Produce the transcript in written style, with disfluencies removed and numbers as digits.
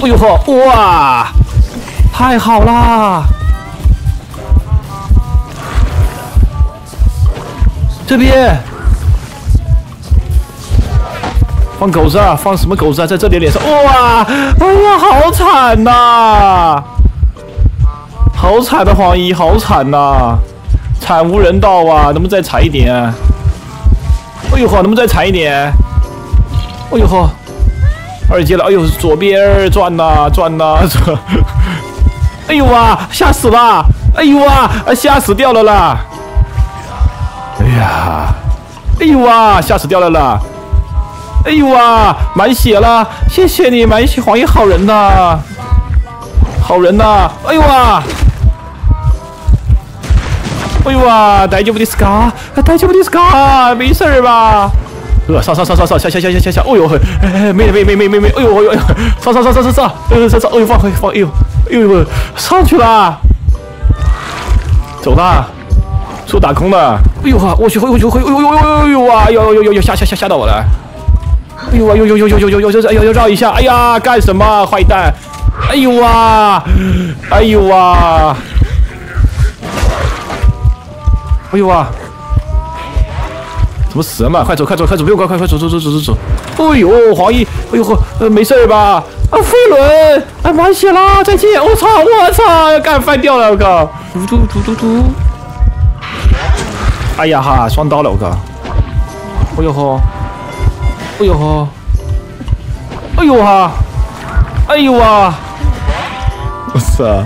哎呦呵，哇，太好啦！这边放狗子啊，放什么狗子啊？在这里脸上，哇，哎呀，好惨呐！ 好惨的黄衣，好惨呐、啊！惨无人道啊！能不能再惨一点？哎呦呵，能不能再惨一点？哎呦呵，二阶了！哎呦，左边转呐、啊，转呐、啊，转！哎呦啊，吓死了！哎呦啊，吓死掉了啦！哎呀，哎呦啊，吓死掉了啦！哎呦啊，满血了！谢谢你，满血黄衣好人呐、啊，好人呐、啊！哎呦啊！ 哎呦哇！大丈夫ですか？大丈夫ですか？没事儿吧？上！下！哎呦嘿！哎，没！哎呦哎呦！上！上！哎呦放！哎呦！上去啦！走啦！树打空了！哎呦哈！我去！哎呦！啊！呦！吓到我了！哎呦啊！呦！哎呦绕一下！哎呀，干什么？坏蛋！哎呦啊！哎呦啊！ 哎呦啊！怎么死了嘛？快走！不用快走！哎呦，黄衣！哎呦呵，没事吧？啊，飞轮！哎，满血啦！再见！我操！干翻掉了！我靠！嘟！哎呀哈，双刀了！我靠！哎呦呵！哎呦哈！哎呦啊！我操！